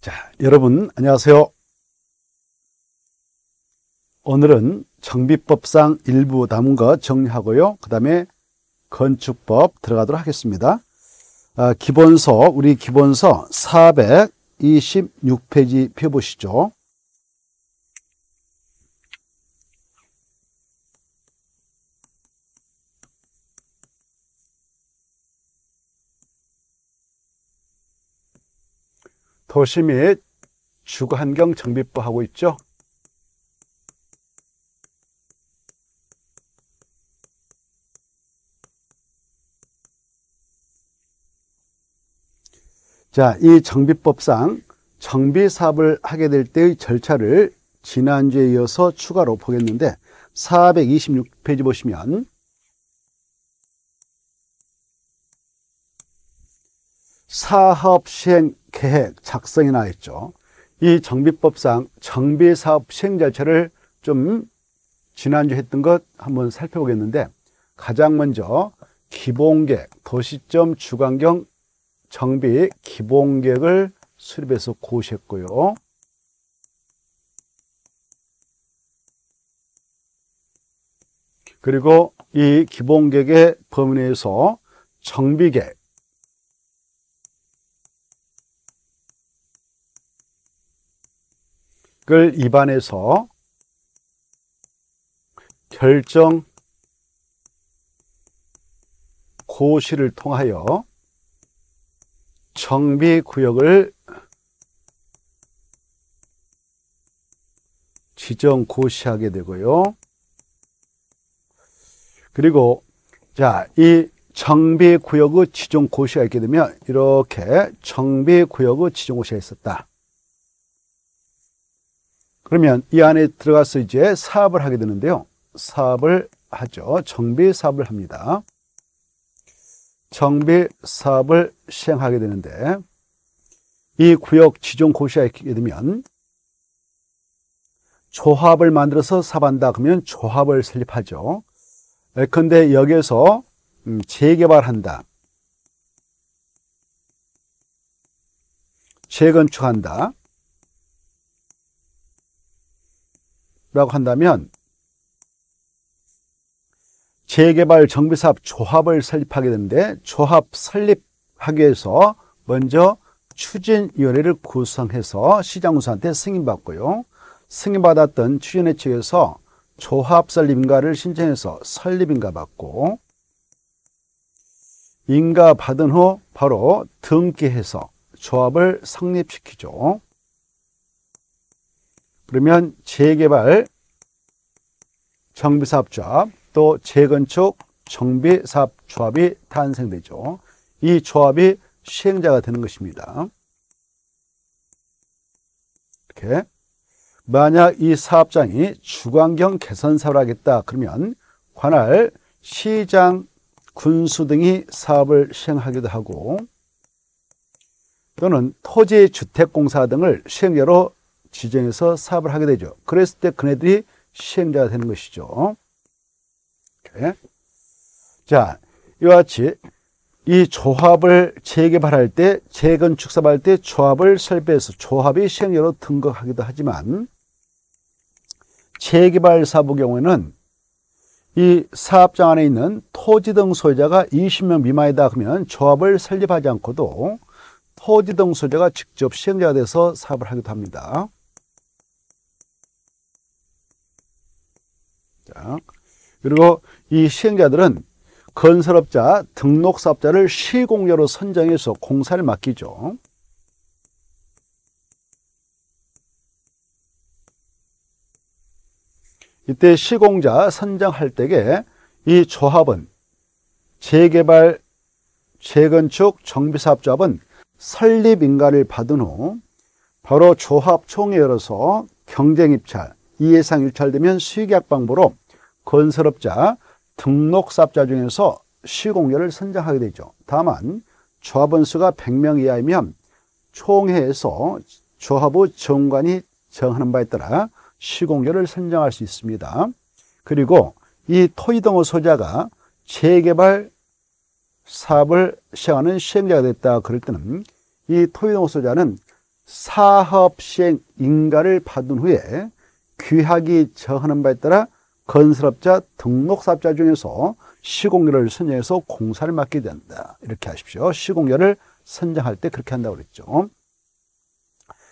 자, 여러분 안녕하세요. 오늘은 정비법상 일부 남은 거 정리하고요, 그 다음에 건축법 들어가도록 하겠습니다. 기본서, 우리 기본서 426페이지 펴보시죠. 도시 및 주거환경 정비법 하고 있죠. 자, 이 정비법상 정비사업을 하게 될 때의 절차를 지난주에 이어서 추가로 보겠는데, 426페이지 보시면 사업 시행 계획 작성이 나와 있죠. 이 정비법상 정비사업 시행 절차를 좀 지난주 했던 것 한번 살펴보겠는데, 가장 먼저 기본계획, 도시점 주거환경 정비 기본계획을 수립해서 고시했고요. 그리고 이 기본계획의 범위 내에서 정비계획, 을 입안해서 결정 고시를 통하여 정비구역을 지정 고시하게 되고요. 그리고 자, 이 정비구역의 지정 고시가 있게 되면 이렇게 정비구역의 지정 고시가 있었다. 그러면 이 안에 들어가서 이제 사업을 하게 되는데요. 사업을 하죠. 정비사업을 합니다. 정비사업을 시행하게 되는데, 이 구역 지정 고시가 있게 되면 조합을 만들어서 사업한다. 그러면 조합을 설립하죠. 예컨대 여기에서 재개발한다, 재건축한다 라고 한다면 재개발 정비사업 조합을 설립하게 되는데, 조합 설립하기 위해서 먼저 추진위원회를 구성해서 시장군수한테 승인받고요. 승인받았던 추진위원회 측에서 조합 설립인가를 신청해서 설립인가 받고, 인가 받은 후 바로 등기해서 조합을 성립시키죠. 그러면 재개발 정비사업조합, 또 재건축 정비사업조합이 탄생되죠. 이 조합이 시행자가 되는 것입니다. 이렇게 만약 이 사업장이 주거환경 개선 사업을 하겠다 그러면 관할 시장, 군수 등이 사업을 시행하기도 하고, 또는 토지주택공사 등을 시행자로 지정해서 사업을 하게 되죠. 그랬을 때 그네들이 시행자가 되는 것이죠. 이렇게. 자, 이와 같이 이 조합을 재개발할 때, 재건축 사업할 때 조합을 설립해서 조합이 시행자로 등극하기도 하지만, 재개발 사업의 경우에는 이 사업장 안에 있는 토지 등 소유자가 20명 미만이다 그러면 조합을 설립하지 않고도 토지 등 소유자가 직접 시행자가 돼서 사업을 하기도 합니다. 그리고 이 시행자들은 건설업자, 등록사업자를 시공자로 선정해서 공사를 맡기죠. 이때 시공자 선정할 때에 이 조합은, 재개발, 재건축, 정비사업조합은 설립인가를 받은 후 바로 조합총회 열어서 경쟁입찰, 이해상 유찰되면 수익약방보로 건설업자, 등록사업자 중에서 시공자를 선정하게 되죠. 다만 조합원 수가 100명 이하이면 총회에서 조합의 정관이 정하는 바에 따라 시공자를 선정할 수 있습니다. 그리고 이 토지 등의 소유자가 재개발 사업을 시행하는 시행자가 됐다 그럴 때는 이 토지 등 소유자는 사업시행 인가를 받은 후에 규약이 정하는 바에 따라 건설업자 등록사업자 중에서 시공여를 선정해서 공사를 맡게 된다. 이렇게 하십시오. 시공여를 선정할 때 그렇게 한다고 그랬죠.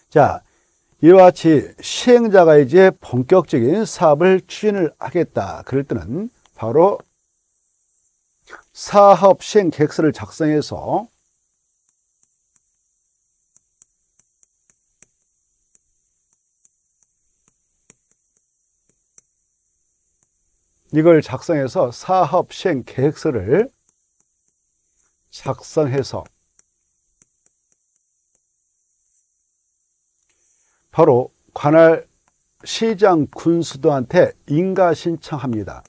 자, 이와 같이 시행자가 이제 본격적인 사업을 추진을 하겠다. 그럴 때는 바로 사업 시행 계획서를 작성해서 이걸 작성해서 사업 시행 계획서를 작성해서 바로 관할 시장 군수도한테 인가 신청합니다.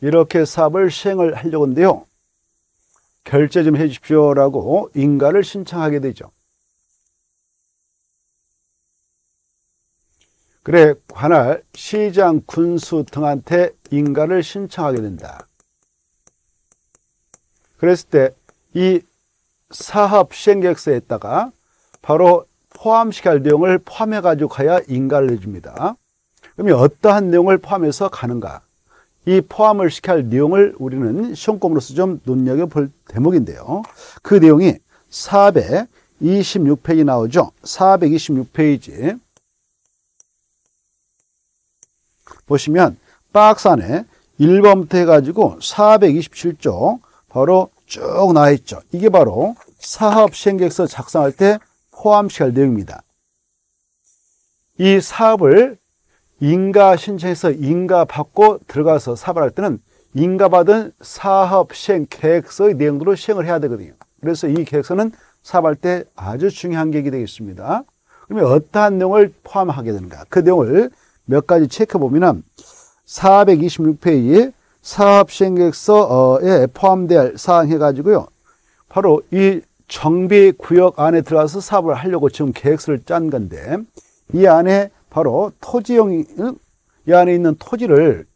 이렇게 사업을 시행을 하려고 하는데요, 결제 좀 해 주십시오 라고 인가를 신청하게 되죠. 그래, 관할 시장 군수 등한테 인가를 신청하게 된다. 그랬을 때 이 사업 시행계획서에다가 바로 포함시킬 내용을 포함해 가지고 가야 인가를 해줍니다. 그러면 어떠한 내용을 포함해서 가는가? 이 포함을 시켜야 할 내용을 우리는 시험공으로서 좀 눈여겨볼 대목인데요, 그 내용이 426페이지 나오죠. 426페이지 보시면 박스 안에 1번부터 해가지고 427조 바로 쭉 나와있죠. 이게 바로 사업시행계획서 작성할 때 포함시켜야 할 내용입니다. 이 사업을 인가 신청해서 인가받고 들어가서 사업을 할 때는 인가받은 사업 시행 계획서의 내용으로 시행을 해야 되거든요. 그래서 이 계획서는 사업할 때 아주 중요한 계획이 되겠습니다. 그러면 어떠한 내용을 포함하게 되는가? 그 내용을 몇 가지 체크해보면 426페이지 사업 시행 계획서에 포함될 사항 해가지고요, 바로 이 정비 구역 안에 들어가서 사업을 하려고 지금 계획서를 짠 건데, 이 안에 바로 토지용이 이 안에 있는 토지를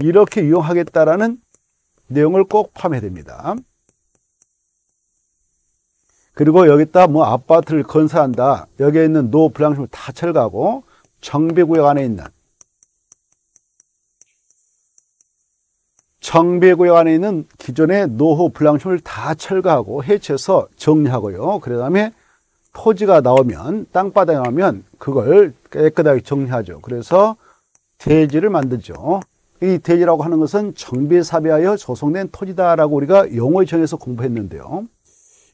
이렇게 이용하겠다라는 내용을 꼭 포함해야 됩니다. 그리고 여기다 뭐 아파트를 건설한다, 여기에 있는 노불량식물 다 철거하고 정비구역 안에 있는 기존의 노후 불량식물 다 철거하고 해체해서 정리하고요. 그다음에 토지가 나오면, 땅바닥에 나오면 그걸 깨끗하게 정리하죠. 그래서 대지를 만들죠. 이 대지라고 하는 것은 정비사업하여 조성된 토지다라고 우리가 용어에 정해서 공부했는데요,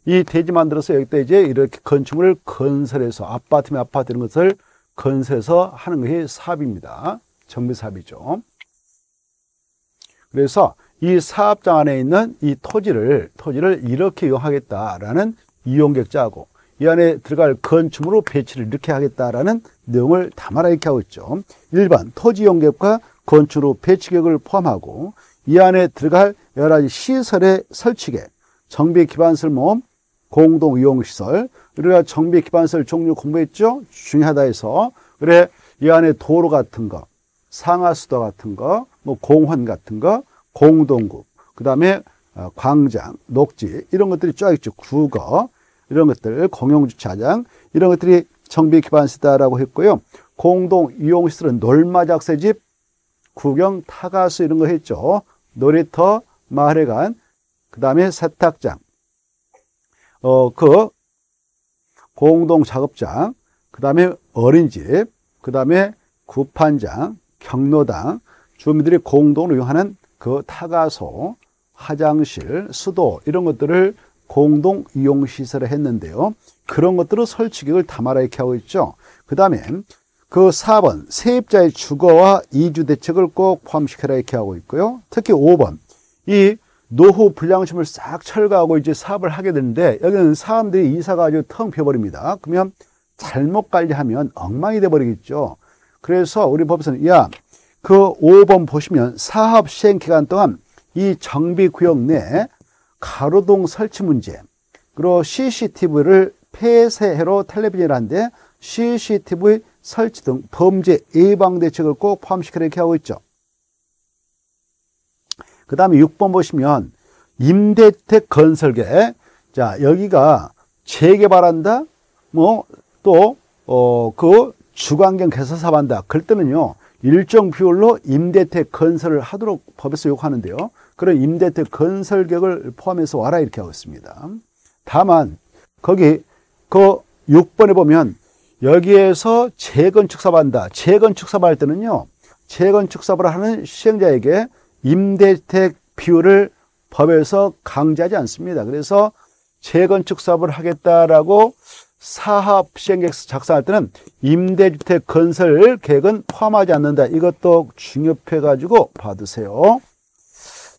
이 대지 만들어서 여기다 이제 이렇게 건축물을 건설해서 아파트면 아파트 이런 것을 건설해서 하는 것이 사업입니다. 정비사업이죠. 그래서 이 사업장 안에 있는 이 토지를 이렇게 이용하겠다라는 이용객 짜고, 이 안에 들어갈 건축물로 배치를 이렇게 하겠다라는 내용을 담아라 이렇게 하고 있죠. 일반 토지 용객과 건축으로 배치계획을 포함하고, 이 안에 들어갈 여러 가지 시설의 설치계획, 정비기반설 모험, 공동이용시설, 우리가 정비기반설 종류 공부했죠? 중요하다 해서. 그래, 이 안에 도로 같은 거, 상하수도 같은 거, 뭐 공원 같은 거, 공동구, 그 다음에 광장, 녹지 이런 것들이 쫙 있죠. 국어 이런 것들, 공용주차장 이런 것들이 정비기반시다라고 했고요. 공동이용시설은 놀마작새집, 구경, 타가수 이런 거 했죠. 놀이터, 마을회관, 그 다음에 세탁장, 그 공동작업장, 그 다음에 어린집, 그 다음에 구판장, 경로당, 주민들이 공동으로 이용하는 그 타가소, 화장실, 수도 이런 것들을 공동 이용 시설을 했는데요, 그런 것들을 설치계획을 담아라 이렇게 하고 있죠. 그 다음에 그 4번 세입자의 주거와 이주 대책을 꼭 포함시켜라 이렇게 하고 있고요. 특히 5번 이 노후 불량식물 싹 철거하고 이제 사업을 하게 되는데, 여기는 사람들이 이사가 아주 텅 비어버립니다. 그러면 잘못 관리하면 엉망이 돼버리겠죠. 그래서 우리 법에서는 그 5번 보시면 사업 시행 기간 동안 이 정비구역 내 가로등 설치 문제, 그리고 CCTV를 폐쇄해로 텔레비전을 하는데 CCTV 설치 등 범죄 예방 대책을 꼭 포함시키라 이렇게 하고 있죠. 그 다음에 6번 보시면 임대주택 건설계. 자, 여기가 재개발한다, 뭐 또 그 주거환경 개선사업한다 그럴 때는요 일정 비율로 임대택 건설을 하도록 법에서 요구하는데요, 그런 임대택 건설계획을 포함해서 와라 이렇게 하고 있습니다. 다만 거기 그 6번에 보면 여기에서 재건축 사업한다, 재건축 사업할 때는요 재건축 사업을 하는 시행자에게 임대택 비율을 법에서 강제하지 않습니다. 그래서 재건축 사업을 하겠다라고 사업 시행계획서 작성할 때는 임대주택 건설 계획은 포함하지 않는다. 이것도 중요해가지고 봐두세요.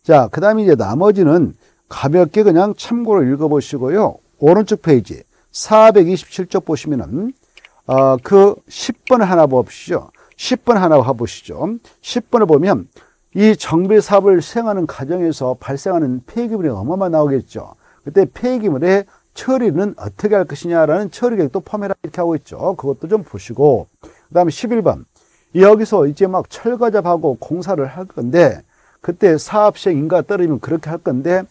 자, 그 다음에 이제 나머지는 가볍게 그냥 참고로 읽어보시고요. 오른쪽 페이지 427쪽 보시면은 그 10번 하나 보시죠. 10번 하나 봐보시죠. 10번을 보면 이 정비 사업을 시행하는 과정에서 발생하는 폐기물이 어마어마하게 나오겠죠. 그때 폐기물의 처리는 어떻게 할 것이냐라는 처리 계획도 포함해라 이렇게 하고 있죠. 그것도 좀 보시고, 그 다음에 11번 여기서 이제 막 철거 작업하고 공사를 할 건데 그때 사업 시행 인가가 떨어지면 그렇게 할 건데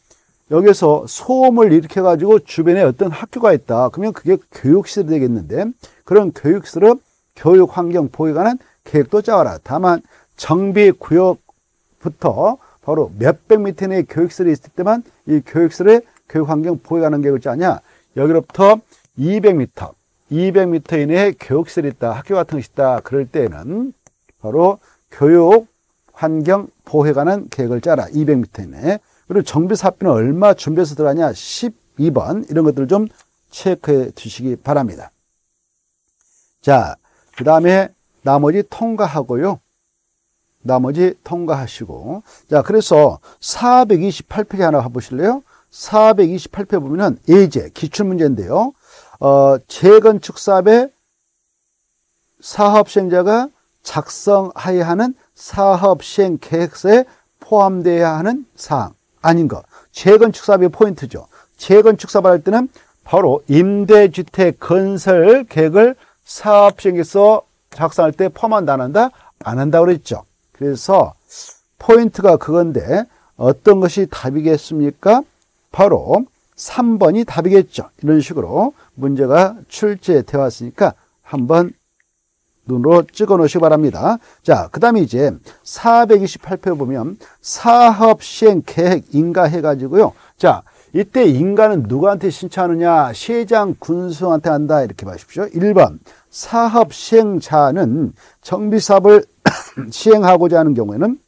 여기서 소음을 일으켜 가지고 주변에 어떤 학교가 있다 그러면 그게 교육시설이 되겠는데 그런 교육시설은 교육환경 보호에 관한 계획도 짜와라. 다만 정비구역부터 바로 몇백 미터 내의 교육시설이 있을 때만 이 교육시설의 교육환경 보호에 관한 계획을 짜냐, 여기로부터 200m 이내에 교육시설이 있다, 학교 같은 것이 있다 그럴 때에는 바로 교육환경 보호에 관한 계획을 짜라, 200m 이내에. 그리고 정비사업비는 얼마 준비해서 들어가냐, 12번 이런 것들을 좀 체크해 주시기 바랍니다. 자, 그 다음에 나머지 통과하고요. 나머지 통과하시고, 자, 그래서 428페이지 하나 봐보실래요? 428페이지 보면은 예제, 기출문제인데요. 재건축 사업의 사업 시행자가 작성하여야 하는 사업 시행 계획서에 포함되어야 하는 사항, 아닌 것. 재건축 사업의 포인트죠. 재건축 사업을 할 때는 바로 임대주택 건설 계획을 사업 시행에서 작성할 때 포함한다, 안 한다? 안 한다고 그랬죠. 그래서 포인트가 그건데 어떤 것이 답이겠습니까? 바로 3번이 답이겠죠. 이런 식으로 문제가 출제되어 왔으니까 한번 눈으로 찍어 놓으시기 바랍니다. 자, 그 다음에 이제 428페이지 보면 사업 시행 계획 인가해 가지고요. 자, 이때 인가는 누구한테 신청하느냐, 시장 군수한테 한다 이렇게 봐십시오. 1번 사업 시행자는 정비사업을 시행하고자 하는 경우에는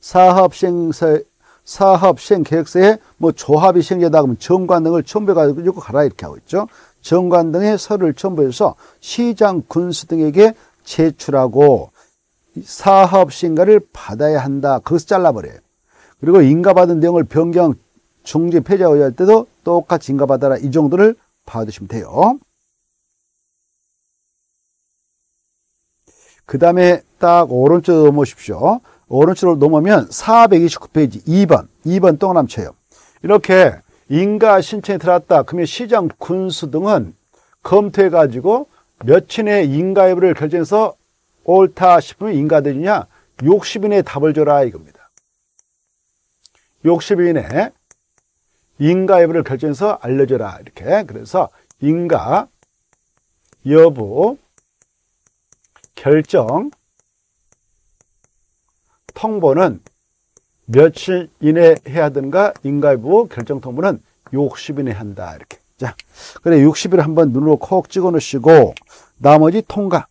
사업 시행 계획서에 뭐 조합이 시행자다 그러면 정관 등을 첨부해가지고 가라 이렇게 하고 있죠. 정관 등의 서류를 첨부해서 시장 군수 등에게 제출하고 사업 시행가를 받아야 한다. 그것을 잘라버려요. 그리고 인가받은 내용을 변경 중지 폐지하고자 할 때도 똑같이 인가받아라. 이 정도를 봐주시면 돼요. 그 다음에 딱 오른쪽으로 넘어오십시오. 오른쪽으로 넘어오면 429페이지 2번 동그라미쳐요. 이렇게 인가 신청이 들어왔다 그러면 시장 군수 등은 검토해 가지고 며칠에 인가 여부를 결정해서 옳다 싶으면 인가돼 주냐, 60일에 답을 줘라 이겁니다. 60일에 인가 여부를 결정해서 알려줘라 이렇게. 그래서 인가 여부 결정 통보는 며칠 이내 해야 하든가 인가 여부 결정 통보는 60일 이내 한다 이렇게. 자, 그래 60일 한번 눈으로 콕 찍어 놓으시고 나머지 통과.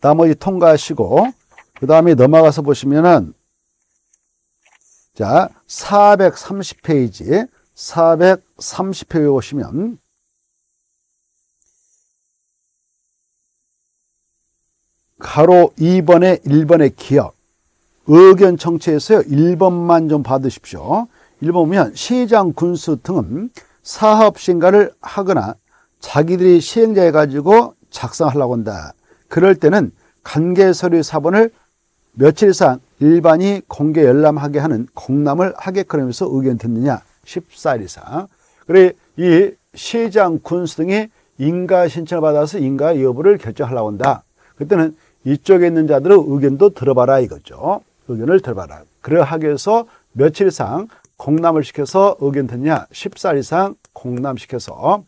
나머지 통과하시고 그 다음에 넘어가서 보시면은 자 430페이지 보시면 가로 2번에 1번의 기업 의견 청취해서요 1번만 좀 받으십시오. 1번 보면 시장 군수 등은 사업 시행가를 하거나 자기들이 시행자해 가지고 작성하려고 한다. 그럴 때는 관계서류 사본을 며칠 이상 일반이 공개 열람하게 하는 공람을 하게끔 하면서 의견 듣느냐, 14일 이상. 그래 이 시장 군수 등이 인가 신청을 받아서 인가 여부를 결정하려고 한다. 그때는 이쪽에 있는 자들의 의견도 들어봐라 이거죠. 의견을 들어봐라. 그러하게 해서 며칠 이상 공람을 시켜서 의견 듣냐, 14일 이상 공람시켜서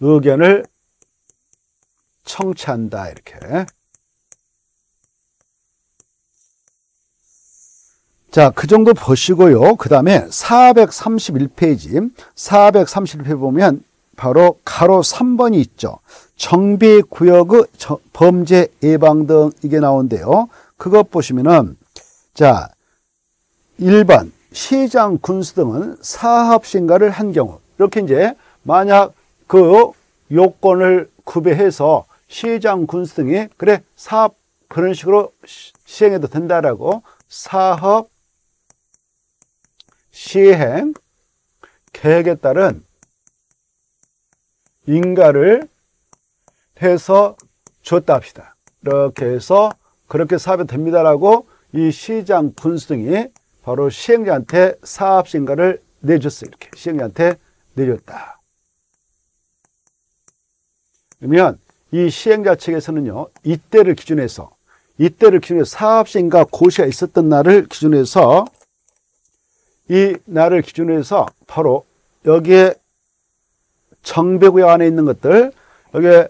의견을 청취한다, 이렇게. 자, 그 정도 보시고요. 그 다음에 431페이지, 431페이지 보면 바로 가로 3번이 있죠. 정비구역의 범죄 예방 등 이게 나오는데요. 그것 보시면은, 자, 1번, 시장, 군수 등은 사업신가를 한 경우. 이렇게 이제 만약 그 요건을 구비해서 시장, 군수 등이, 그래, 사업, 그런 식으로 시행해도 된다라고 사업, 시행, 계획에 따른 인가를 해서 줬다 합시다. 이렇게 해서 그렇게 사업이 됩니다라고 이 시장, 군수 등이 바로 시행자한테 사업신가를 내줬어요. 이렇게 시행자한테 내줬다. 그러면 이 시행자 측에서는요, 이때를 기준해서 사업신가 고시가 있었던 날을 기준해서 바로 여기에 정비구역 안에 있는 것들, 여기에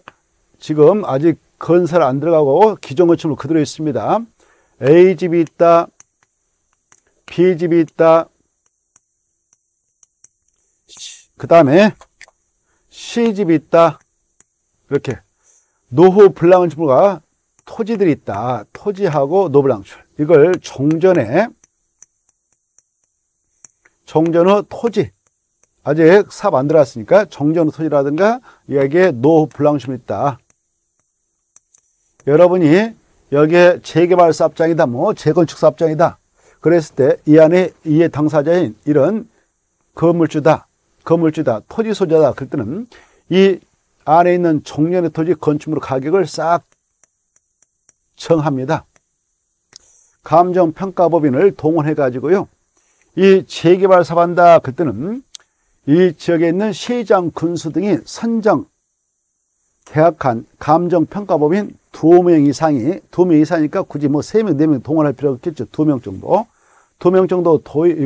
지금 아직 건설 안 들어가고 기존 건축물 그대로 있습니다. A집이 있다, B집이 있다, 그 다음에 C집이 있다, 이렇게 노후 불량건축물과 토지들이 있다. 토지하고 노불량건축물, 이걸 종전의 토지, 아직 사업 안 들어왔으니까 종전의 토지라든가 여기에 노후 불량건축물이 있다. 여러분이 여기에 재개발 사업장이다, 뭐 재건축 사업장이다 그랬을 때 이 안에 이해 당사자인 이런 건물주다, 토지 소유자다, 그럴 때는 이 안에 있는 종전의 토지 건축물 가격을 싹 정합니다. 감정평가법인을 동원해 가지고요, 이 재개발 사업한다 그럴 때는 이 지역에 있는 시장, 군수 등이 선정 계약한 감정평가법인 2명 이상이, 2명 이상이니까 굳이 뭐 3명, 4명 동원할 필요 없겠죠. 2명 정도. 2명 정도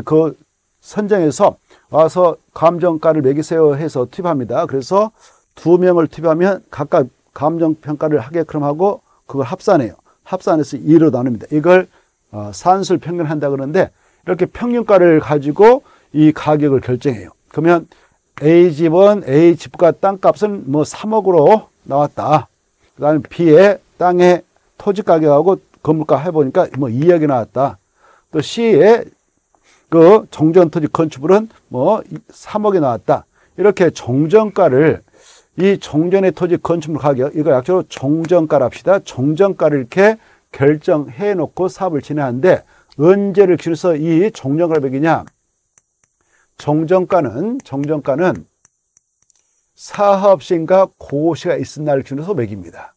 그 선정해서 와서 감정가를 매기세요 해서 투입합니다. 그래서 2명을 투입하면 각각 감정평가를 하게끔 하고 그걸 합산해요. 합산해서 2로 나눕니다. 이걸 산술 평균한다 그러는데, 이렇게 평균가를 가지고 이 가격을 결정해요. 그러면 A집과 땅값은 뭐 3억으로 나왔다. 그 다음에 B의 땅의 토지 가격하고 건물가 해보니까 뭐 2억이 나왔다. 또 C의 그 종전토지 건축물은 뭐 3억이 나왔다. 이렇게 종전가를, 이 종전의 토지 건축물 가격, 이걸 약적으로 종전가랍시다. 종전가를 이렇게 결정해 놓고 사업을 진행하는데, 언제를 기준해서 이 종전가를 매기냐? 종전가는 사업신가 고시가 있은 날 기준으로 매깁니다.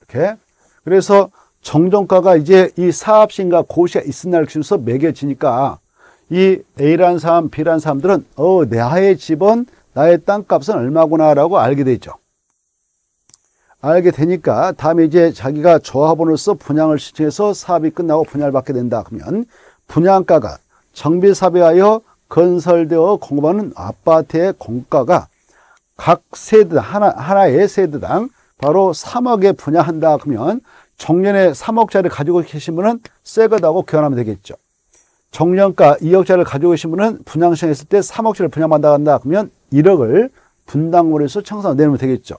이렇게. 그래서 종전가가 이제 이 사업신가 고시가 있은 날 기준으로 매겨지니까 이 A라는 사람, B라는 사람들은 나의 집은, 나의 땅값은 얼마구나라고 알게 되죠. 알게 되니까 다음에 이제 자기가 조합원으로서 분양을 신청해서 사업이 끝나고 분양을 받게 된다. 그러면 분양가가 정비사업에 하여 건설되어 공급하는 아파트의 공가가 각 세대, 하나의 세대당 바로 3억에 분양한다. 그러면 종전에 3억짜리 가지고 계신 분은 새 거다고 교환하면 되겠죠. 종전가 2억짜리를 가지고 계신 분은 분양시행했을 때 3억짜리를 분양받아간다. 그러면 1억을 분당물에서 청산을 내놓으면 되겠죠.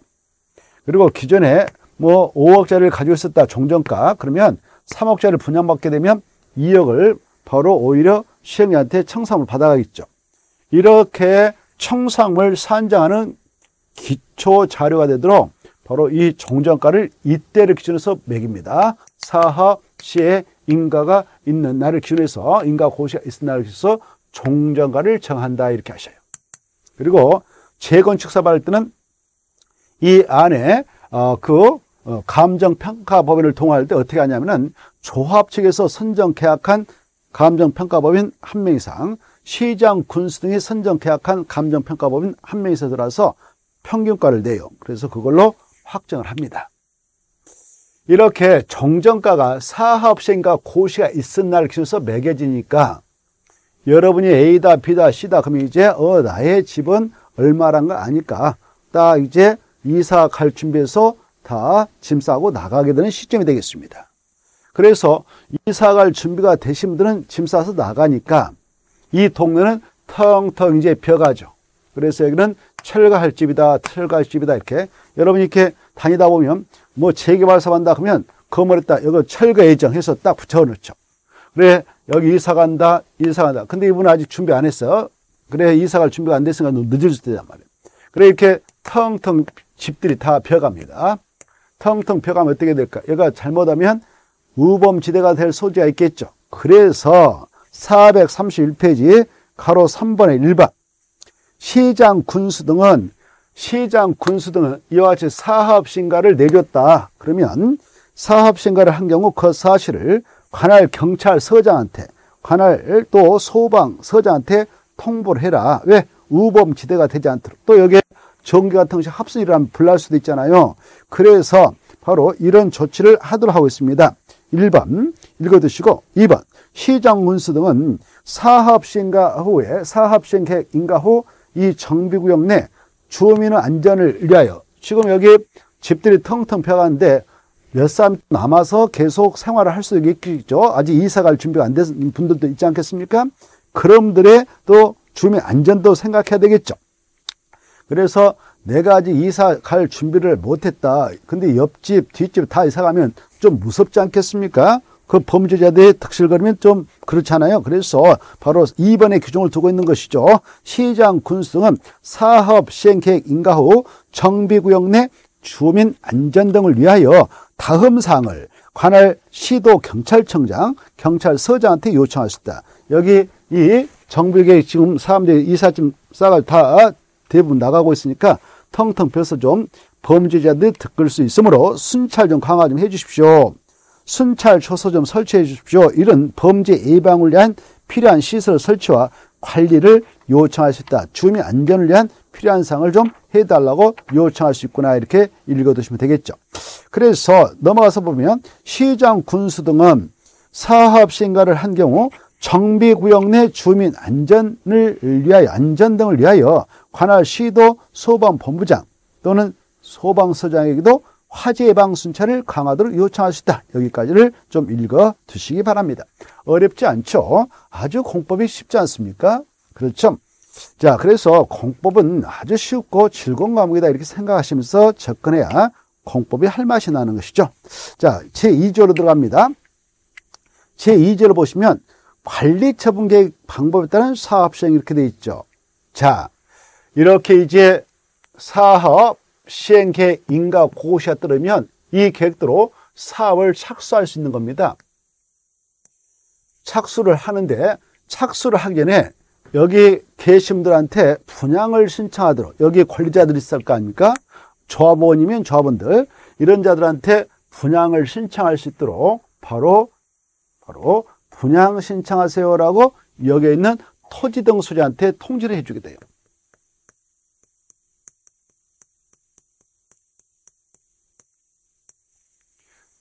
그리고 기존에 뭐 5억짜리를 가지고 있었다, 종전가. 그러면 3억짜리를 분양받게 되면 2억을 바로 오히려 시행자한테 청산을 받아가겠죠. 이렇게 청산을 산정하는 기초 자료가 되도록 바로 이 종전가를 이때를 기준해서 매깁니다. 사업 시에 인가가 있는 날을 기준해서, 인가 고시가 있는 날을 기준해서 종전가를 정한다, 이렇게 하셔요. 그리고 재건축 사업할 때는 이 안에 감정평가법인을 통할 때 어떻게 하냐면은, 조합 측에서 선정 계약한 감정평가법인 1명 이상, 시장, 군수 등이 선정 계약한 감정평가법인 1명 이상 들어서 평균가를 내요. 그래서 그걸로 확정을 합니다. 이렇게 종전가가 사업시행과 고시가 있은 날 기준에서 매겨지니까 여러분이 A다, B다, C다 그러면 이제 나의 집은 얼마란 걸 아니까 딱 이제 이사 갈 준비해서 다 짐 싸고 나가게 되는 시점이 되겠습니다. 그래서 이사 갈 준비가 되신 분들은 짐 싸서 나가니까 이 동네는 텅텅 이제 비어가죠. 그래서 여기는 철거할 집이다, 철거할 집이다 이렇게 여러분이 이렇게 다니다 보면 뭐 재개발 사업한다 그러면 건물에다 여기 철거 예정해서 딱 붙여놓죠. 그래 여기 이사간다, 이사간다. 근데 이분은 아직 준비 안 했어. 그래 이사갈 준비가 안 됐으니까 너무 늦을 수 있단 말이에요. 그래 이렇게 텅텅 집들이 다 펴갑니다. 텅텅 펴가면 어떻게 될까? 얘가 잘못하면 우범지대가 될 소지가 있겠죠. 그래서 431페이지 가로 3번의 1번 시장 군수 등은 이와 같이 사업신가를 내줬다. 그러면 사업신가를 한 경우 그 사실을 관할 경찰서장한테, 관할 또 소방서장한테 통보를 해라. 왜? 우범지대가 되지 않도록. 또 여기에 전기 같은 것이 합선이 일어나면 불날 수도 있잖아요. 그래서 바로 이런 조치를 하도록 하고 있습니다. 1번 읽어두시고 2번 시장 군수 등은 사업시행인가 후 이 정비구역 내 주민의 안전을 위하여 지금 여기 집들이 텅텅 펴가는데 몇 쌈 남아서 계속 생활을 할 수 있겠죠. 아직 이사 갈 준비가 안 된 분들도 있지 않겠습니까? 그럼들의 또 주민 안전도 생각해야 되겠죠. 그래서 내가 아직 이사 갈 준비를 못했다. 근데 옆집, 뒷집 다 이사 가면 좀 무섭지 않겠습니까? 그 범죄자들이 득실거리면 좀 그렇잖아요. 그래서 바로 2번의 규정을 두고 있는 것이죠. 시장 군수 등은 사업 시행 계획 인가 후 정비구역 내 주민 안전 등을 위하여 다음 사항을 관할 시도 경찰청장, 경찰서장한테 요청할 수 있다. 여기 이 정비계획 지금 사람들이 이삿짐 싸가지고 다 대부분 나가고 있으니까 텅텅 펴서 좀 범죄자들이 득을 수 있으므로 순찰 좀 강화 좀 해 주십시오. 순찰 초소 좀 설치해 주십시오. 이런 범죄 예방을 위한 필요한 시설 설치와 관리를 요청할 수 있다. 주민 안전을 위한 필요한 사항을 좀 해달라고 요청할 수 있구나. 이렇게 읽어두시면 되겠죠. 그래서 넘어가서 보면 시장 군수 등은 사업시행가를 한 경우 정비구역 내 주민 안전을 위하여 안전 등을 위하여 관할 시도 소방본부장 또는 소방서장에게도 화재 예방 순찰을 강화하도록 요청할 수 있다. 여기까지를 좀 읽어두시기 바랍니다. 어렵지 않죠? 아주 공법이 쉽지 않습니까? 그렇죠? 자, 그래서 공법은 아주 쉽고 즐거운 과목이다 이렇게 생각하시면서 접근해야 공법이 할 맛이 나는 것이죠. 자, 제2조로 들어갑니다. 제2조를 보시면 관리처분계획 방법에 따른 사업시행 이렇게 돼 있죠. 자, 이렇게 이제 사업 시행 계획 인가 고시가 뜨르면 이 계획대로 사업을 착수할 수 있는 겁니다. 착수를 하는데 착수를 하기 전에 여기 계신 분들한테 분양을 신청하도록 여기 관리자들이 있을 거 아닙니까? 조합원이면 조합원들 이런 자들한테 분양을 신청할 수 있도록 바로 분양 신청하세요라고 여기에 있는 토지 등 소유자한테 통지를 해주게 돼요.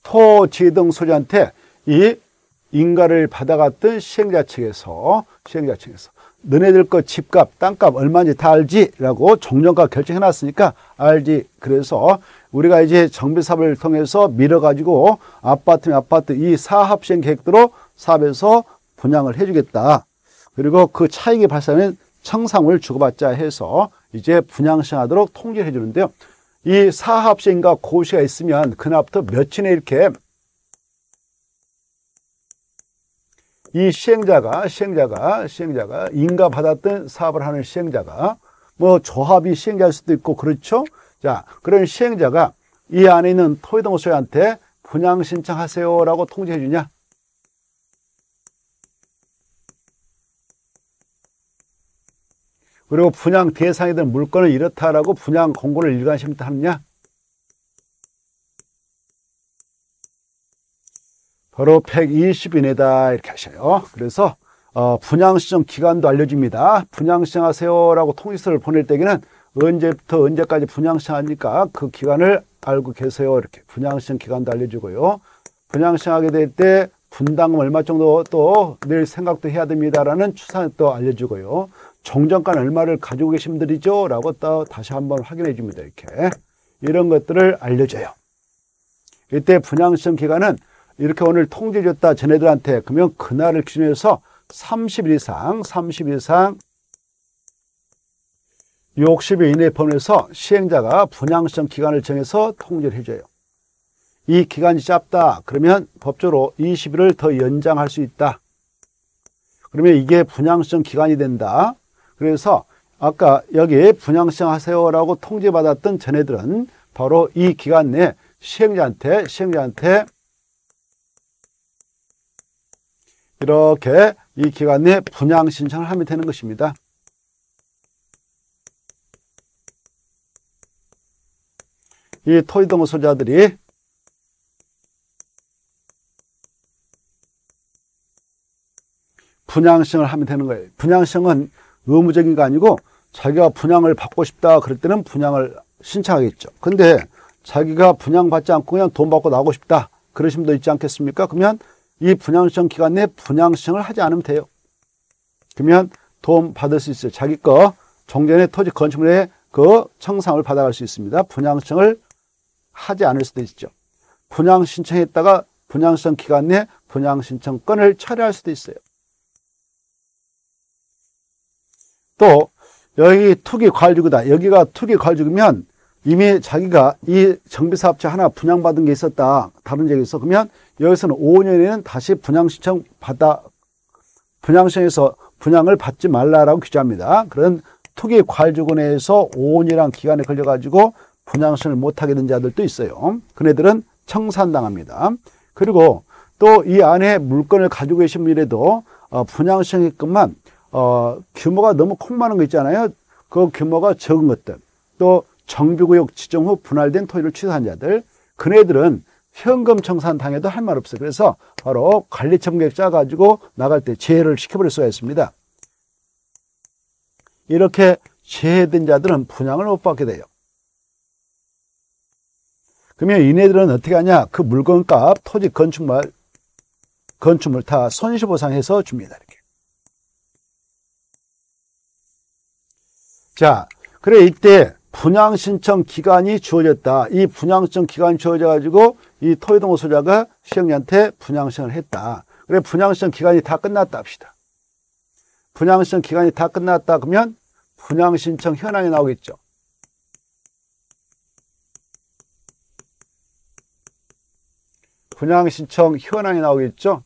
토지 등 소유자한테 이 인가를 받아갔던 시행자 측에서 너네들 거 집값, 땅값 얼마인지 다 알지? 라고 종전가 결정해놨으니까 알지. 그래서 우리가 이제 정비사업을 통해서 밀어가지고 아파트면 아파트 이 사업 시행 계획대로 사업에서 분양을 해주겠다. 그리고 그 차익이 발생하는 청산을 주고받자 해서 이제 분양 시행하도록 통지를 해주는데요. 이 사업 시행과 고시가 있으면 그날부터 며칠 내에 이렇게 이 시행자가 인가 받았던 사업을 하는 시행자가 뭐 조합이 시행자일 수도 있고 그렇죠. 자, 그런 시행자가 이 안에 있는 토지등 소유자한테 분양 신청하세요라고 통지해 주냐? 그리고 분양 대상이 된 물건을 이렇다라고 분양 공고를 일관심부터 하느냐? 바로 120일이다 이렇게 하셔요. 그래서 분양 신청 기간도 알려줍니다. 분양 신청하세요라고 통지서를 보낼 때에는 언제부터 언제까지 분양 신청하니까 그 기간을 알고 계세요. 이렇게 분양 신청 기간도 알려주고요. 분양 신청하게 될 때 분담금 얼마 정도 또 낼 생각도 해야 됩니다라는 추산도 알려주고요. 정정가는 얼마를 가지고 계신 분들이죠? 라고 또 다시 한번 확인해 줍니다. 이렇게. 이런 것들을 알려줘요. 이때 분양시험 기간은 이렇게 오늘 통지해줬다 전애들한테 그러면 그날을 기준으로 해서 30일 이상 60일 이내에 포함해서 시행자가 분양시험 기간을 정해서 통지를 해줘요. 이 기간이 짧다 그러면 법적으로 20일을 더 연장할 수 있다. 그러면 이게 분양시험 기간이 된다. 그래서 아까 여기 분양시험 하세요라고 통지받았던 전애들은 바로 이 기간 내에 시행자한테 이렇게 이 기간 내에 분양 신청을 하면 되는 것입니다. 이 토지등록 소유자들이 분양신청을 하면 되는 거예요. 분양신청은 의무적인 거 아니고 자기가 분양을 받고 싶다 그럴 때는 분양을 신청하겠죠. 근데 자기가 분양받지 않고 그냥 돈 받고 나오고 싶다 그러신 분도 있지 않겠습니까? 그러면 이 분양신청 기간 내에 분양신청을 하지 않으면 돼요. 그러면 돈 받을 수 있어요. 자기 거 종전에 토지 건축물의 그 청산을 받아갈 수 있습니다. 분양신청을 하지 않을 수도 있죠. 분양신청했다가 분양신청 기간 내에 분양신청건을 처리할 수도 있어요. 또 여기 투기과열지구다. 여기가 투기과열지구면 이미 자기가 이 정비사업체 하나 분양받은 게 있었다. 다른 적에서 그러면 여기서는 5년에는 다시 분양신청에서 분양을 받지 말라라고 규제합니다. 그런 투기과열지구 내에서 5년이란 기간에 걸려가지고 분양신청을 못하게 된 자들도 있어요. 그네들은 청산당합니다. 그리고 또 이 안에 물건을 가지고 계신 분이라도 분양신청했건만 규모가 너무 콩 많은 거 있잖아요. 그 규모가 적은 것들, 또 정비구역 지정 후 분할된 토지를 취득한 자들, 그네들은 현금 청산 당해도 할 말 없어요. 그래서 바로 관리청객 짜가지고 나갈 때 제외를 시켜버릴 수가 있습니다. 이렇게 제외된 자들은 분양을 못 받게 돼요. 그러면 이네들은 어떻게 하냐? 그 물건값, 토지 건축물 다 손실보상해서 줍니다. 이렇게. 자, 그래 이때 분양신청 기간이 주어졌다. 이 분양신청 기간이 주어져가지고 이 토지등록 소유자가 시행자한테 분양신청을 했다. 그래 분양신청 기간이 다 끝났다 합시다. 분양신청 기간이 다 끝났다 그러면 분양신청 현황이 나오겠죠. 분양신청 현황이 나오겠죠.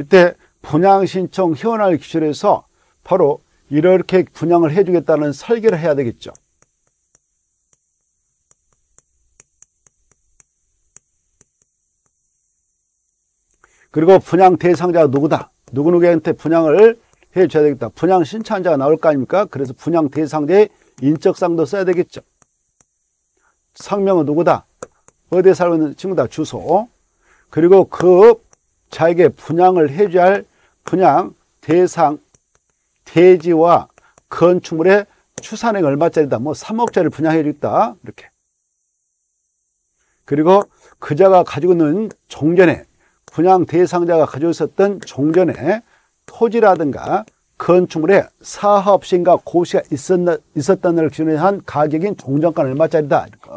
이때 분양신청 현황을 기준으로 해서 바로 이렇게 분양을 해주겠다는 설계를 해야 되겠죠. 그리고 분양 대상자가 누구다. 누구누구한테 분양을 해줘야 되겠다. 분양 신청한 자가 나올 거 아닙니까? 그래서 분양 대상자의 인적사항도 써야 되겠죠. 성명은 누구다. 어디에 살고 있는 친구다. 주소. 그리고 그 자에게 분양을 해줘야 할 분양 대상 대지와 건축물의 추산액 얼마짜리다. 뭐 3억짜리를 분양해 주겠다. 이렇게. 그리고 그자가 가지고 있는 종전에 분양 대상자가 가지고 있었던 종전에 토지라든가 건축물에 사업 시행과 고시가 있었던 걸 기준으로 한 가격인 종전가는 얼마짜리다. 이렇게.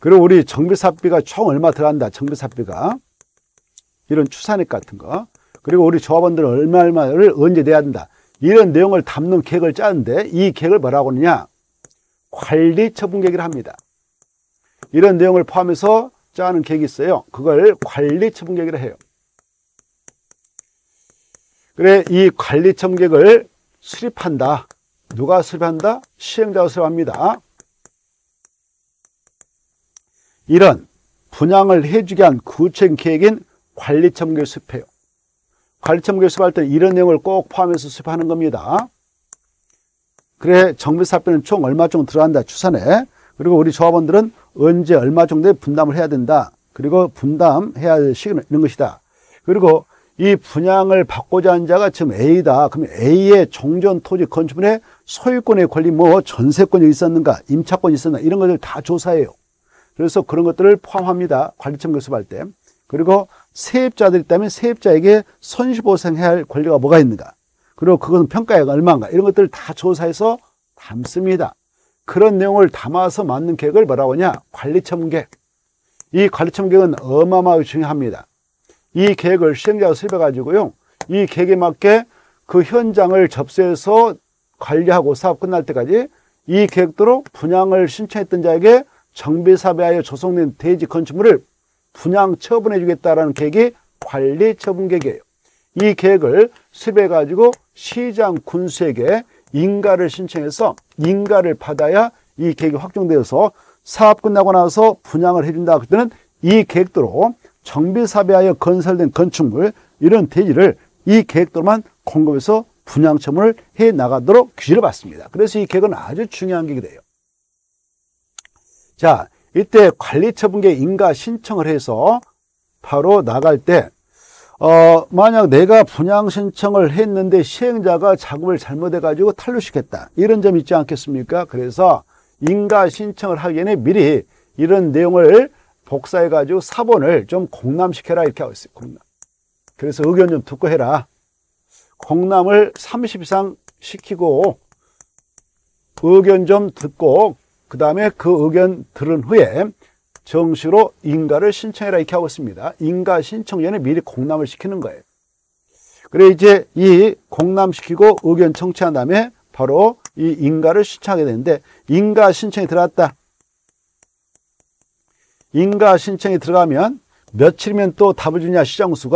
그리고 우리 정비사업비가 총 얼마 들어간다. 정비사업비가 이런 추산액 같은 거, 그리고 우리 조합원들은 얼마를 언제 내야 된다. 이런 내용을 담는 계획을 짜는데 이 계획을 뭐라고 하느냐, 관리처분 계획을 합니다. 이런 내용을 포함해서 짜는 계획이 있어요. 그걸 관리처분 계획이라 해요. 그래 이 관리처분 계획을 수립한다. 누가 수립한다? 시행자가 수립합니다. 이런 분양을 해주게 한 구체적인 계획인 관리처분 계획을 수립해요. 관리처분 계획을 수립할 때 이런 내용을 꼭 포함해서 수립하는 겁니다. 그래 정비사업비는 총 얼마 정도 들어간다. 추산해. 그리고 우리 조합원들은 언제 얼마 정도의 분담을 해야 된다. 그리고 분담해야 할 시기는 이런 것이다. 그리고 이 분양을 받고자 한 자가 지금 A다. 그럼 A의 종전 토지 건축물의 소유권의 권리, 뭐 전세권이 있었는가, 임차권이 있었나, 이런 것을 다 조사해요. 그래서 그런 것들을 포함합니다. 관리청 교섭할 때. 그리고 세입자들 있다면 세입자에게 손실보상해야 할 권리가 뭐가 있는가, 그리고 그것은 평가액 얼마인가, 이런 것들을 다 조사해서 담습니다. 그런 내용을 담아서 만든 계획을 뭐라고 하냐, 관리청 계획. 이 관리청 계획은 어마어마하게 중요합니다. 이 계획을 시행자가 수립해가지고요, 이 계획에 맞게 그 현장을 접수해서 관리하고 사업 끝날 때까지 이 계획대로 분양을 신청했던 자에게 정비사업하여 조성된 대지 건축물을 분양 처분해 주겠다라는 계획이 관리 처분 계획이에요. 이 계획을 수립해가지고 시장 군수에게 인가를 신청해서 인가를 받아야 이 계획이 확정되어서 사업 끝나고 나서 분양을 해준다. 그때는 이 계획대로 정비사업하여 건설된 건축물, 이런 대지를 이 계획대로만 공급해서 분양 처분을 해나가도록 규제를 받습니다. 그래서 이 계획은 아주 중요한 계획이 돼요. 자, 이때 관리처분계획 인가 신청을 해서 바로 나갈 때 만약 내가 분양 신청을 했는데 시행자가 작업을 잘못해가지고 탈루시켰다, 이런 점 있지 않겠습니까? 그래서 인가 신청을 하기 전에 미리 이런 내용을 복사해가지고 사본을 좀 공람시켜라, 이렇게 하고 있어요. 공람. 그래서 의견 좀 듣고 해라. 공람을 30 이상 시키고 의견 좀 듣고 그 다음에 그 의견 들은 후에 정식으로 인가를 신청해라, 이렇게 하고 있습니다. 인가 신청 전에 미리 공람을 시키는 거예요. 그래 이제 이 공람시키고 의견 청취한 다음에 바로 이 인가를 신청하게 되는데, 인가 신청이 들어갔다. 인가 신청이 들어가면 며칠이면 또 답을 주냐, 시장 후수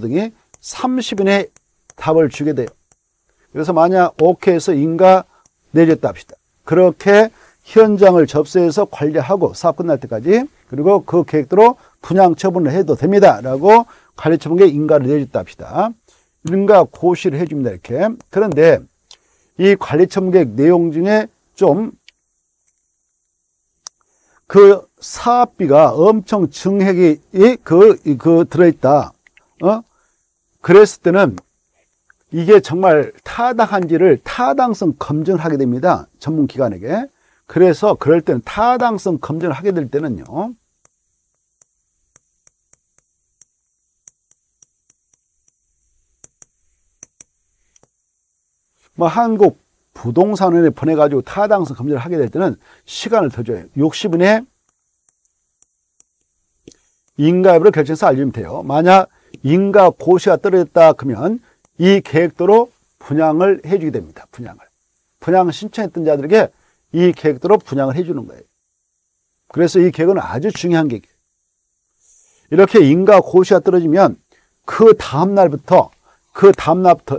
등이 30일에 답을 주게 돼요. 그래서 만약 오케이해서 인가 내줬다 합시다. 그렇게 현장을 접수해서 관리하고 사업 끝날 때까지, 그리고 그 계획대로 분양 처분을 해도 됩니다 라고 관리처분계획 인가를 내줬다 합시다. 인가 고시를 해줍니다, 이렇게. 그런데 이 관리처분계획 내용 중에 좀 그 사업비가 엄청 증액이 들어있다. 그랬을 때는 이게 정말 타당한지를 타당성 검증을 하게 됩니다, 전문기관에게. 그래서 그럴 때는 타당성 검증을 하게 될 때는요, 뭐 한국 부동산원에 보내가지고 타당성 검증을 하게 될 때는 시간을 더 줘요. 60일에 인가 여부를 결정해서 알려주면 돼요. 만약 인가 고시가 떨어졌다 그러면 이 계획대로 분양을 해주게 됩니다. 분양을 신청했던 자들에게 이 계획대로 분양을 해주는 거예요. 그래서 이 계획은 아주 중요한 계획이에요. 이렇게 인가 고시가 떨어지면 그 다음날부터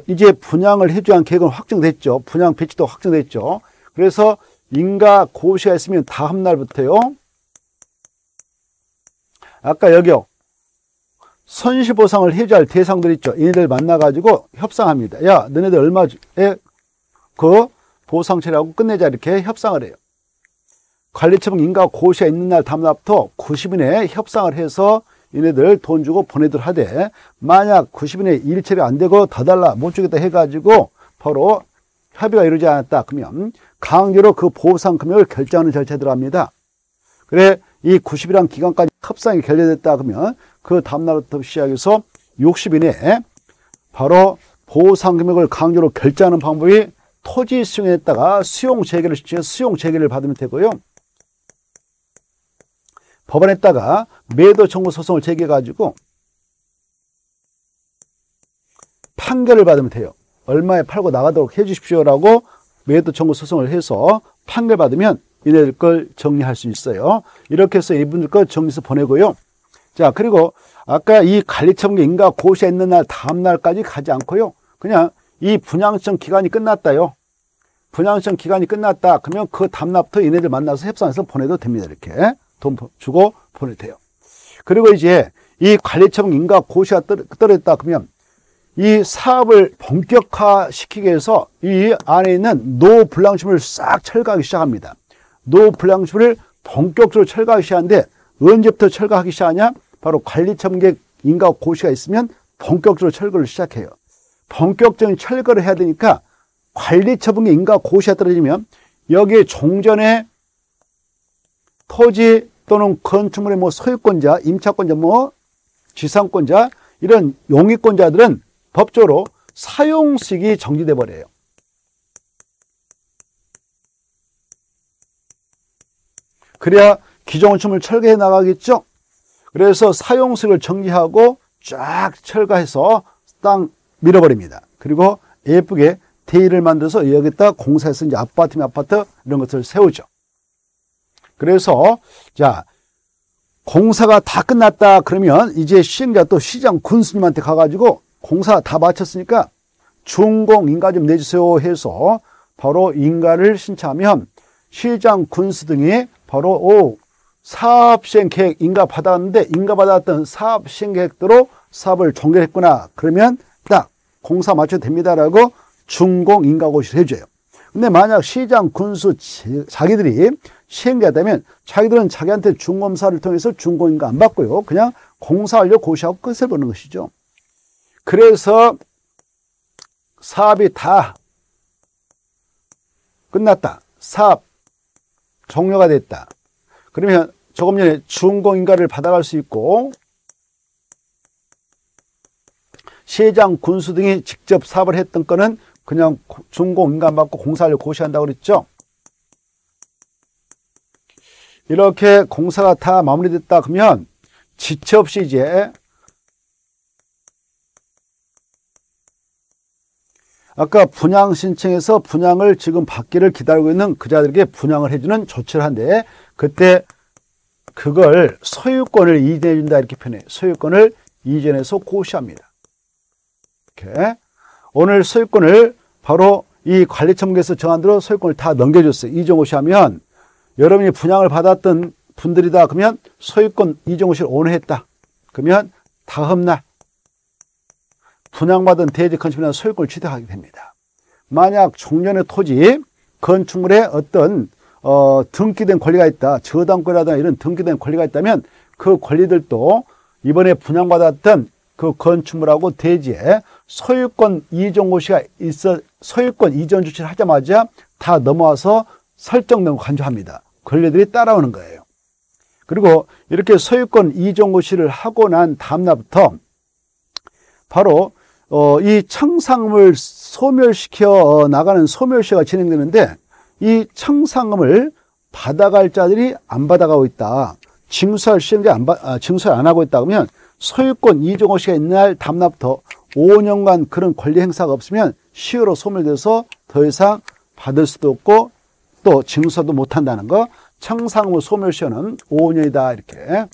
이제 분양을 해줘야 한 계획은 확정됐죠. 분양 배치도 확정됐죠. 그래서 인가 고시가 있으면 다음날부터요, 아까 여기요, 손실보상을 해줘야 할 대상들 있죠. 얘네들 만나가지고 협상합니다. 야, 너네들 얼마에 그 보상 처리하고 끝내자, 이렇게 협상을 해요. 관리처분 인가 고시가 있는 날 다음날부터 90일 내에 협상을 해서 얘네들 돈 주고 보내도록 하되, 만약 90일 내에 일 처리가 안 되고 더 달라 못 주겠다 해가지고 바로 협의가 이루지 않았다 그러면 강제로 그 보상 금액을 결정하는 절차에 들어갑니다. 그래 이 90일이란 기간까지 협상이 결렬됐다 그러면 그 다음날부터 시작해서 60일 내에 바로 보상 금액을 강제로 결제하는 방법이, 토지 수용했다가 수용 재개를 시켜 수용 재개를 받으면 되고요, 법원에다가 매도 청구 소송을 제기해가지고 판결을 받으면 돼요. 얼마에 팔고 나가도록 해주십시오라고 매도 청구 소송을 해서 판결 받으면 이들 걸 정리할 수 있어요. 이렇게 해서 이분들 걸 정리해서 보내고요. 자, 그리고 아까 이 관리처분계획 인가 고시가 있는 날 다음날까지 가지 않고요, 그냥 이 분양청 기간이 끝났다요, 분양청 기간이 끝났다 그러면 그 다음날부터 얘네들 만나서 협상해서 보내도 됩니다. 이렇게 돈 주고 보내도 돼요. 그리고 이제 이 관리처분계획 인가 고시가 떨어졌다 그러면 이 사업을 본격화시키기 위해서 이 안에 있는 노불량식물을 싹 철거하기 시작합니다. 노불량식물을 본격적으로 철거하기 시작하는데, 언제부터 철거하기 시작하냐, 바로 관리처분계획 인가 고시가 있으면 본격적으로 철거를 시작해요. 본격적인 철거를 해야 되니까 관리 처분기 인가 고시가 떨어지면 여기에 종전에 토지 또는 건축물의 뭐 소유권자, 임차권자, 뭐 지상권자 이런 용익권자들은 법적으로 사용수익이 정지돼 버려요. 그래야 기존 건축물을 철거해 나가겠죠. 그래서 사용수익을 정지하고 쫙 철거해서 땅 밀어버립니다. 그리고 예쁘게 대의를 만들어서 여기다 공사해서 이제 아파트면 아파트 이런 것을 세우죠. 그래서 자, 공사가 다 끝났다 그러면 이제 시행자 또 시장 군수님한테 가가지고 공사 다 마쳤으니까 준공 인가 좀 내주세요 해서 바로 인가를 신청하면 시장 군수 등이 바로 사업 시행 계획 인가 받았는데 인가 받았던 사업 시행 계획대로 사업을 종결했구나 그러면 딱 공사 마쳐도 됩니다라고 준공 인가 고시를 해줘요. 근데 만약 시장 군수 자기들이 시행자다면 자기들은 자기한테 준검사를 통해서 준공인가 안 받고요. 그냥 공사 완료 고시하고 끝을 보는 것이죠. 그래서 사업이 다 끝났다. 사업 종료가 됐다. 그러면 조금 전에 준공인가를 받아갈 수 있고 시장 군수 등이 직접 사업을 했던 건은 그냥 준공인가 안 받고 공사 완료 고시한다고 그랬죠. 이렇게 공사가 다 마무리됐다 그러면 지체 없이 이제 아까 분양 신청해서 분양을 지금 받기를 기다리고 있는 그자들에게 분양을 해주는 조치를 한데 그때 그걸 소유권을 이전해 준다 이렇게 표현해요. 소유권을 이전해서 고시합니다. 이렇게 오늘 소유권을 바로 이 관리처분기에서 정한 대로 소유권을 다 넘겨줬어요. 이전 고시하면 여러분이 분양을 받았던 분들이다 그러면 소유권 이전 고시를 오늘 했다 그러면 다음날 분양받은 대지 건축물이나 소유권을 취득하게 됩니다. 만약 종전의 토지 건축물에 어떤 등기된 권리가 있다 저당권이라든가 이런 등기된 권리가 있다면 그 권리들도 이번에 분양받았던 그 건축물하고 대지에 소유권 이전 고시가 있어 소유권 이전 조치를 하자마자 다 넘어와서 설정명을 간주합니다. 권리들이 따라오는 거예요. 그리고 이렇게 소유권 이전 고시를 하고 난 다음날부터 바로 이 청산금을 소멸시켜 나가는 소멸시효가 진행되는데 이 청산금을 받아갈 자들이 안 받아가고 있다. 징수할 시행자 징수를 안 하고 있다 그러면 소유권 이전 고시가 있는 날 다음날부터 5년간 그런 권리 행사가 없으면 시효로 소멸돼서 더 이상 받을 수도 없고 또 징수도 못한다는 거. 청산금 소멸시효는 5년이다 이렇게.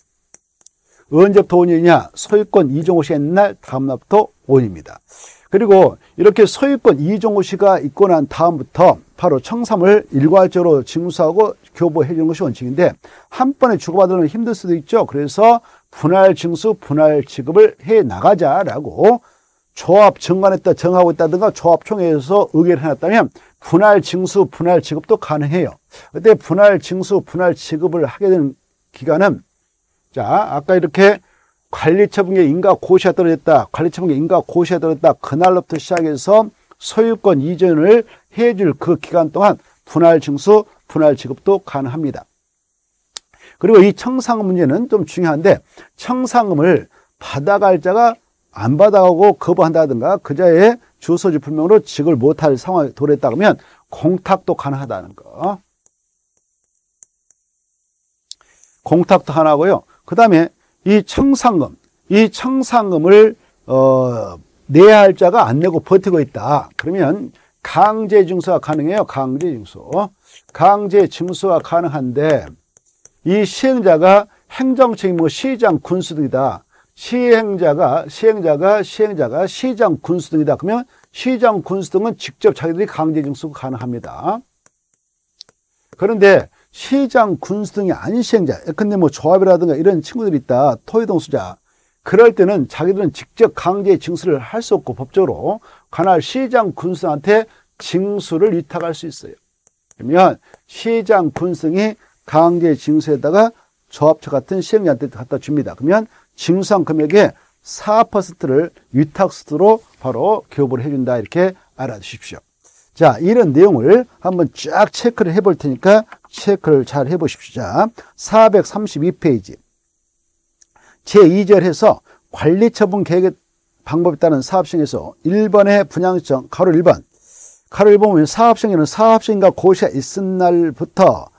언제부터 5년이냐? 소유권 이전 고시가 있는 날 다음날부터 5년입니다. 그리고 이렇게 소유권 이전 고시가 있고 난 다음부터 바로 청산금을 일괄적으로 징수하고 교부해 주는 것이 원칙인데 한 번에 주고받으면 힘들 수도 있죠. 그래서 분할 징수, 분할 지급을 해 나가자라고 조합 정관했다 정하고 있다든가 조합총회에서 의결을 해놨다면 분할 징수, 분할 지급도 가능해요. 그때 분할 징수, 분할 지급을 하게 되는 기간은 자 아까 이렇게 관리처분기에 인가 고시가 떨어졌다. 관리처분기에 인가 고시가 떨어졌다. 그날로부터 시작해서 소유권 이전을 해줄 그 기간 동안 분할 징수, 분할 지급도 가능합니다. 그리고 이 청산금 문제는 좀 중요한데 청산금을 받아갈 자가 안 받아가고 거부한다든가 그자의 주소지 불명으로 직을 못할 상황에 도래했다 그러면 공탁도 가능하다는 거. 공탁도 하나고요. 그 다음에 이 청산금을 내야 할 자가 안 내고 버티고 있다. 그러면 강제징수가 가능해요. 강제징수가 가능한데 이 시행자가 행정청이 뭐 시장 군수 등이다. 시행자가 시장 군수 등이다. 그러면 시장 군수 등은 직접 자기들이 강제징수가 가능합니다. 그런데 시장 군수 등이 아닌 시행자, 근데 뭐 조합이라든가 이런 친구들이 있다. 토의동수자. 그럴 때는 자기들은 직접 강제징수를 할 수 없고 법적으로 관할 시장 군수한테 징수를 위탁할 수 있어요. 그러면 시장 군수 등이 강제징수에다가 조합처 같은 시행자한테 갖다 줍니다. 그러면 징수한 금액의 4%를 위탁수수료 바로 교부를 해준다, 이렇게 알아두십시오. 자, 이런 내용을 한번 쫙 체크를 해볼 테니까 체크를 잘 해보십시오. 자, 432페이지 제2절에서 관리처분 계획 방법에 따른 사업시행에서 1번의 분양시청 가로 1번 가로 1번 보면 사업시행에는 사업시행과 고시가 있은 날부터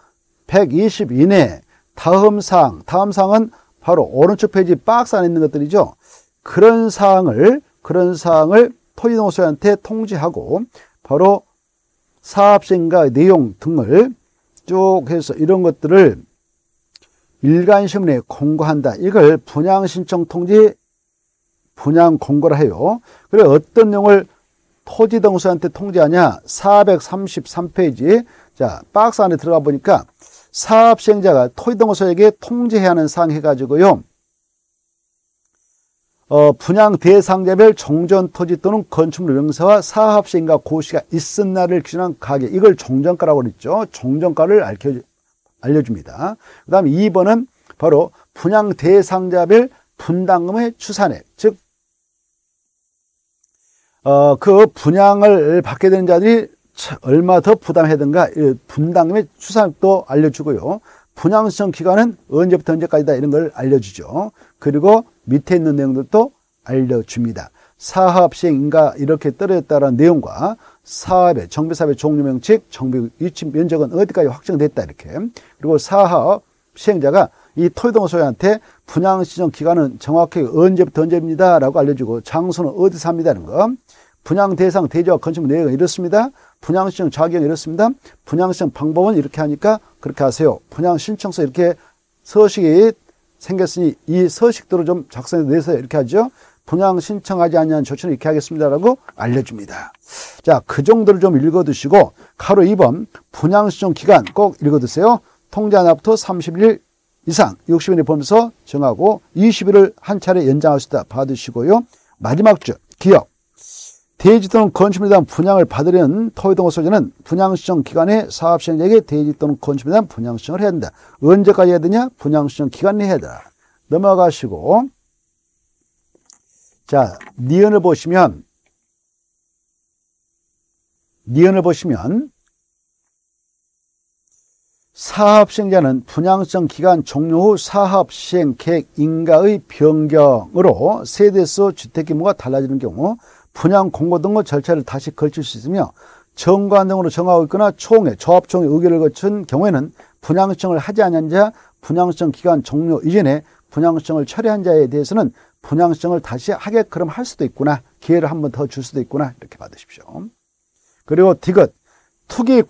120 이내 다음 사항, 다음 사항은 바로 오른쪽 페이지 박스 안에 있는 것들이죠. 그런 사항을 토지농사한테 통지하고 바로 사업시행과 내용 등을 쭉 해서 이런 것들을 일간신문에 공고한다. 이걸 분양신청 통지 분양 공고라 해요. 그리고 어떤 내용을 토지농사한테 통지하냐, 433페이지 자 박스 안에 들어가 보니까 사업시행자가 토지농사에게 통지해야 하는 사항 해가지고요, 분양 대상자별 종전토지 또는 건축물 명세와 사업시행과 고시가 있은 날을 기준한 가격, 이걸 종전가라고 그랬죠. 종전가를 알려줍니다. 그 다음에 2번은 바로 분양 대상자별 분담금의 추산액, 즉 그 분양을 받게 되는 자들이 얼마 더 부담해든가 분담금의 추산도 알려주고요. 분양신청 기간은 언제부터 언제까지다, 이런 걸 알려주죠. 그리고 밑에 있는 내용들도 알려줍니다. 사업시행인가 이렇게 떨어졌다라는 내용과 사업의 정비사업의 종류 명칭, 정비 위치 면적은 어디까지 확정됐다, 이렇게. 그리고 사업시행자가 이 토지농사한테 분양신청 기간은 정확히 언제부터 언제입니다 라고 알려주고 장소는 어디서 합니다는 거, 분양 대상 대지와 건축물 내역은 이렇습니다, 분양신청 자격은 이렇습니다, 분양신청 방법은 이렇게 하니까 그렇게 하세요, 분양신청서 이렇게 서식이 생겼으니 이 서식도로 좀 작성해 내서 이렇게 하죠, 분양신청하지 않냐는 조치는 이렇게 하겠습니다 라고 알려줍니다. 자, 그 정도를 좀 읽어두시고 가로 2번 분양신청 기간 꼭 읽어두세요. 통지한 날부터 30일 이상 60일에 보면서 정하고 20일을 한 차례 연장할 수 있다 받으시고요. 마지막 줄 기업 대지 또는 건축물에 대한 분양을 받으려는 토지농사소유자는 분양신청 기간에 사업시행자에게 대지 또는 건축물에 대한 분양신청을 해야 된다. 언제까지 해야 되냐, 분양신청 기간 내에 해야 된다. 넘어가시고 자 니은을 보시면 사업시행자는 분양신청 기간 종료 후 사업시행계획 인가의 변경으로 세대수 주택규모가 달라지는 경우 분양 공고 등의 절차를 다시 걸칠 수 있으며 정관 등으로 정하고 있거나 총회, 조합총회 의결을 거친 경우에는 분양신청을 하지 않은 자, 분양신청 기간 종료 이전에 분양신청을 철회한 자에 대해서는 분양신청을 다시 하게끔 할 수도 있구나, 기회를 한 번 더 줄 수도 있구나, 이렇게 받으십시오. 그리고 디귿 투기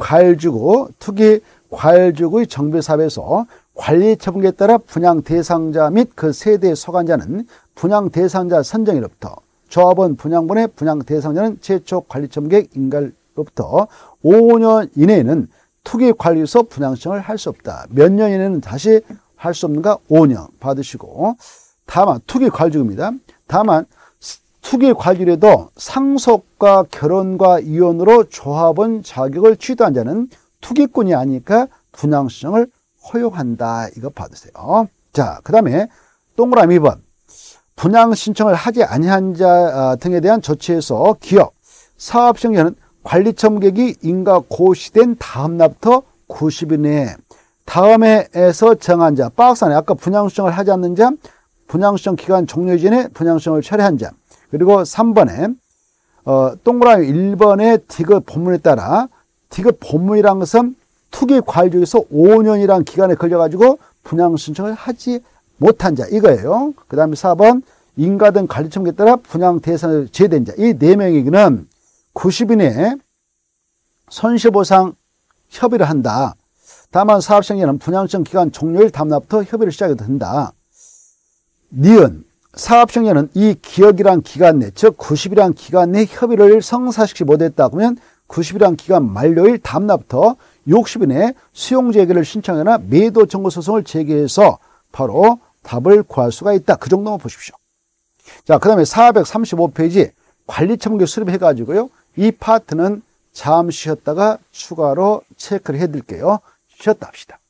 과열주구의 정비사업에서 관리처분계에 따라 분양 대상자 및 그 세대에 속한자는 분양 대상자 선정일로부터 조합원 분양분의 분양 대상자는 최초 관리처분계획 인가로부터 5년 이내에는 투기관리소 분양신청을 할 수 없다. 몇 년 이내는 다시 할 수 없는가, 5년 받으시고, 다만 투기관리주구입니다. 다만 투기관리주구에도 상속과 결혼과 이혼으로 조합원 자격을 취득한 자는 투기꾼이 아니니까 분양신청을 허용한다. 이거 받으세요. 자, 그 다음에 동그라미 2번 분양신청을 하지 아니한 자 등에 대한 조치에서 기업 사업시행자는 관리처분계획이 인가 고시된 다음 날부터 90일 내에 다음에에서 정한 자, 박스 안에 아까 분양신청을 하지 않는 자, 분양신청 기간 종료 전에 분양신청을 철회한 자, 그리고 3번에 동그라미 1번의 디귿 본문에 따라 디귿 본문이란 것은 투기과열주에서 5년이란 기간에 걸려가지고 분양신청을 하지 못한 자, 이거예요. 그 다음에 4번 인가 등 관리처분에 따라 분양 대상을 제외된 자, 이 4명에게는 90일 내에 손실보상 협의를 한다. 다만 사업시행자는 분양신청 기간 종료일 다음 날부터 협의를 시작해도 된다. 니은 사업시행자는 이 기억이란 기간 내, 즉 90일이란 기간 내 협의를 성사시키지 못했다 그러면 90일간 기간 만료일 다음 날부터 60일 내에 수용 재개를 신청하거나 매도 청구 소송을 제기해서 바로 답을 구할 수가 있다. 그 정도만 보십시오. 자, 그 다음에 435페이지 관리처분계획 수립해가지고요. 이 파트는 잠시 쉬었다가 추가로 체크를 해드릴게요. 쉬었다 합시다.